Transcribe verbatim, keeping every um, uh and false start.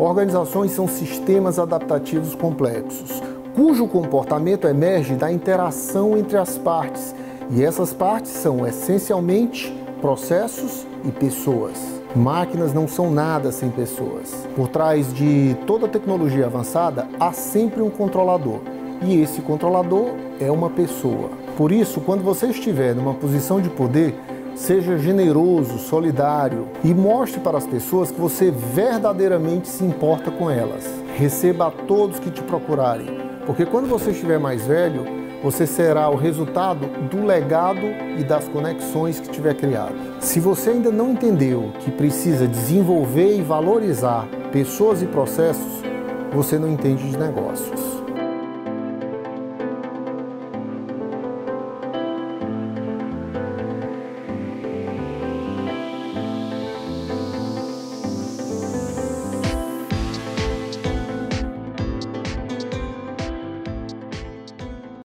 Organizações são sistemas adaptativos complexos, cujo comportamento emerge da interação entre as partes, e essas partes são essencialmente processos e pessoas. Máquinas não são nada sem pessoas. Por trás de toda tecnologia avançada, há sempre um controlador. E esse controlador é uma pessoa. Por isso, quando você estiver numa posição de poder, seja generoso, solidário e mostre para as pessoas que você verdadeiramente se importa com elas. Receba a todos que te procurarem, porque quando você estiver mais velho, você será o resultado do legado e das conexões que tiver criado. Se você ainda não entendeu que precisa desenvolver e valorizar pessoas e processos, você não entende de negócios.